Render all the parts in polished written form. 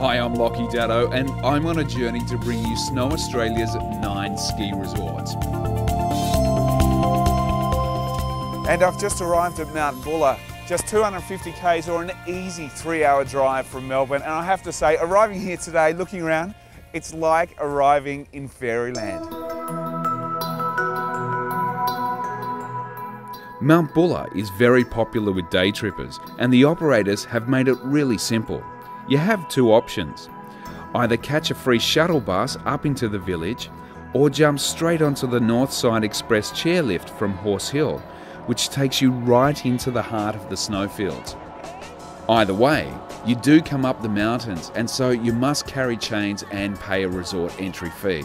Hi, I'm Lochie Daddo, and I'm on a journey to bring you Snow Australia's 9 ski resorts. And I've just arrived at Mount Buller, just 250 k's or an easy 3-hour drive from Melbourne. And I have to say, arriving here today, looking around, it's like arriving in Fairyland. Mount Buller is very popular with day trippers, and the operators have made it really simple. You have two options: either catch a free shuttle bus up into the village, or jump straight onto the Northside Express chairlift from Horse Hill, which takes you right into the heart of the snowfields. Either way, you do come up the mountains, and so you must carry chains and pay a resort entry fee.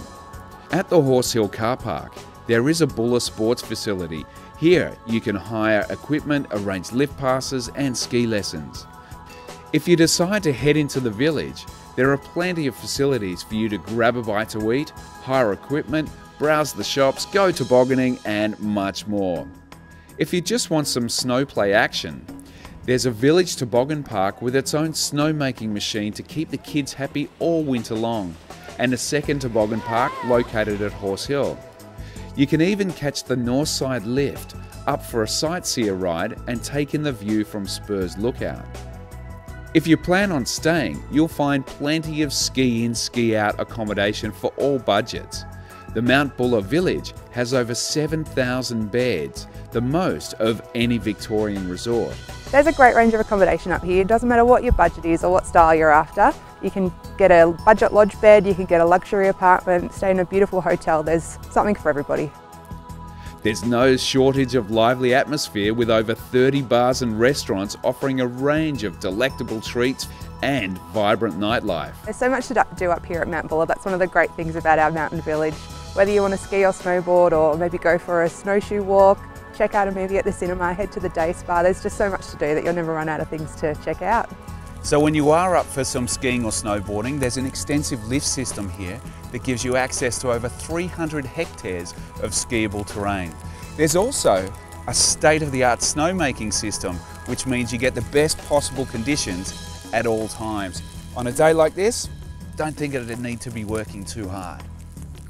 At the Horse Hill car park, there is a Buller sports facility. Here you can hire equipment, arrange lift passes and ski lessons. If you decide to head into the village, there are plenty of facilities for you to grab a bite to eat, hire equipment, browse the shops, go tobogganing and much more. If you just want some snowplay action, there's a village toboggan park with its own snowmaking machine to keep the kids happy all winter long, and a second toboggan park located at Horse Hill. You can even catch the Northside lift up for a sightseer ride and take in the view from Spurs Lookout. If you plan on staying, you'll find plenty of ski-in, ski-out accommodation for all budgets. The Mount Buller village has over 7,000 beds, the most of any Victorian resort. There's a great range of accommodation up here. It doesn't matter what your budget is or what style you're after. You can get a budget lodge bed, you can get a luxury apartment, stay in a beautiful hotel. There's something for everybody. There's no shortage of lively atmosphere, with over 30 bars and restaurants offering a range of delectable treats and vibrant nightlife. There's so much to do up here at Mount Buller. That's one of the great things about our mountain village. Whether you want to ski or snowboard, or maybe go for a snowshoe walk, check out a movie at the cinema, head to the day spa, there's just so much to do that you'll never run out of things to check out. So when you are up for some skiing or snowboarding, there's an extensive lift system here that gives you access to over 300 hectares of skiable terrain. There's also a state-of-the-art snowmaking system, which means you get the best possible conditions at all times. On a day like this, don't think it'd need to be working too hard.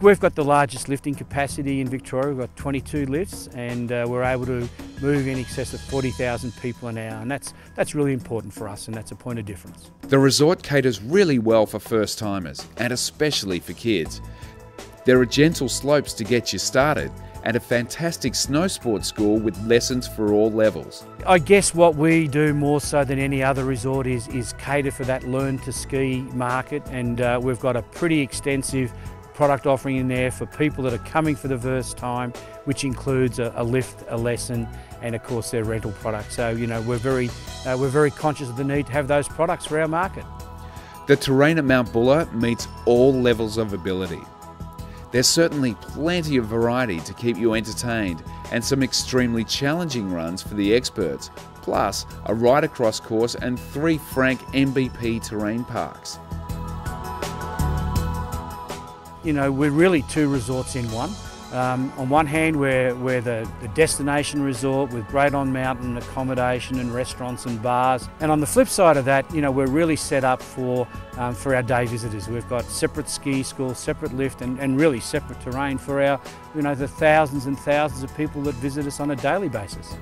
We've got the largest lifting capacity in Victoria. We've got 22 lifts, and we're able to move in excess of 40,000 people an hour, and that's really important for us, and that's a point of difference. The resort caters really well for first-timers, and especially for kids. There are gentle slopes to get you started, and a fantastic snow sports school with lessons for all levels. I guess what we do more so than any other resort is cater for that learn-to-ski market, and we've got a pretty extensive product offering in there for people that are coming for the first time, which includes a lift, a lesson, and of course their rental product. So, you know, we're very conscious of the need to have those products for our market. The terrain at Mount Buller meets all levels of ability. There's certainly plenty of variety to keep you entertained, and some extremely challenging runs for the experts, plus a ride-across course and 3 frank MVP terrain parks. You know, we're really 2 resorts in one. On one hand, we're the destination resort with great on-mountain accommodation and restaurants and bars. And on the flip side of that, you know, we're really set up for our day visitors. We've got separate ski school, separate lift, and really separate terrain for our, you know, the thousands and thousands of people that visit us on a daily basis.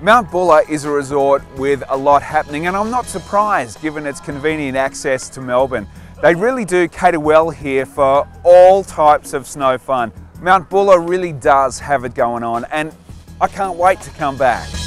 Mount Buller is a resort with a lot happening, and I'm not surprised given its convenient access to Melbourne. They really do cater well here for all types of snow fun. Mount Buller really does have it going on, and I can't wait to come back.